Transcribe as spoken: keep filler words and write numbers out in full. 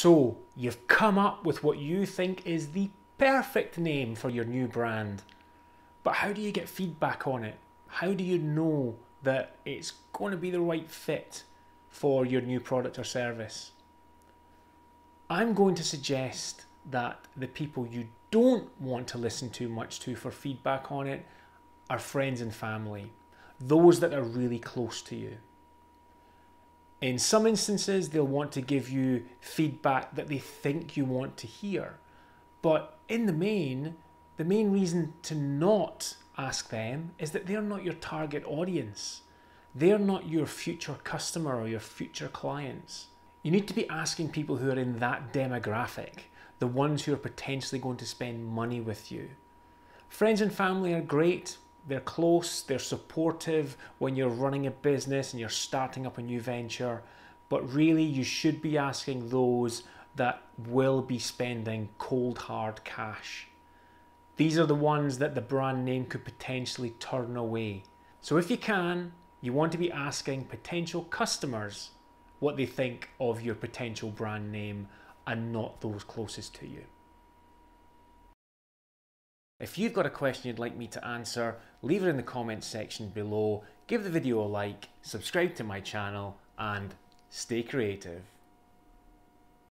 So you've come up with what you think is the perfect name for your new brand, but how do you get feedback on it? How do you know that it's going to be the right fit for your new product or service? I'm going to suggest that the people you don't want to listen too much to for feedback on it are friends and family, those that are really close to you. In some instances, they'll want to give you feedback that they think you want to hear. But in the main, the main reason to not ask them is that they're not your target audience. They're not your future customer or your future clients. You need to be asking people who are in that demographic, the ones who are potentially going to spend money with you. Friends and family are great. They're close, they're supportive when you're running a business and you're starting up a new venture. But really, you should be asking those that will be spending cold, hard cash. These are the ones that the brand name could potentially turn away. So if you can, you want to be asking potential customers what they think of your potential brand name and not those closest to you. If you've got a question you'd like me to answer, leave it in the comments section below, give the video a like, subscribe to my channel, and stay creative.